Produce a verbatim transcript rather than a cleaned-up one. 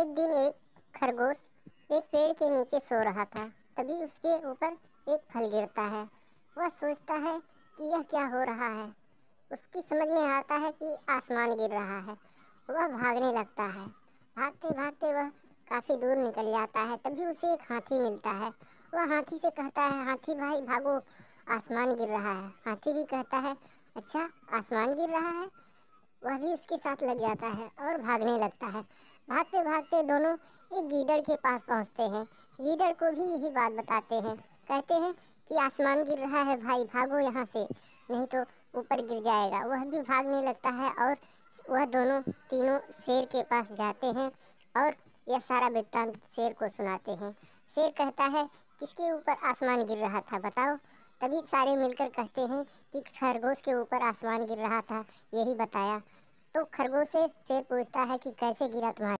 एक दिन एक खरगोश एक पेड़ के नीचे सो रहा था। तभी उसके ऊपर एक फल गिरता है। वह सोचता है कि यह क्या हो रहा है। उसकी समझ में आता है कि आसमान गिर रहा है। वह भागने लगता है। भागते भागते वह काफ़ी दूर निकल जाता है। तभी उसे एक हाथी मिलता है। वह हाथी से कहता है, हाथी भाई भागो, आसमान गिर रहा है। हाथी भी कहता है, अच्छा आसमान गिर रहा है। वह भी उसके साथ लग जाता है और भागने लगता है। भागते भागते दोनों एक गीदड़ के पास पहुंचते हैं। गीदड़ को भी यही बात बताते हैं। कहते हैं कि आसमान गिर रहा है भाई, भागो यहाँ से, नहीं तो ऊपर गिर जाएगा। वह भी भागने लगता है और वह दोनों तीनों शेर के पास जाते हैं और यह सारा वृत्तांत शेर को सुनाते हैं। शेर कहता है, किसके ऊपर आसमान गिर रहा था बताओ। तभी सारे मिलकर कहते हैं कि खरगोश के ऊपर आसमान गिर रहा था, यही बताया। तो खरगोश से शेर पूछता है कि कैसे गिरा तुम्हारा।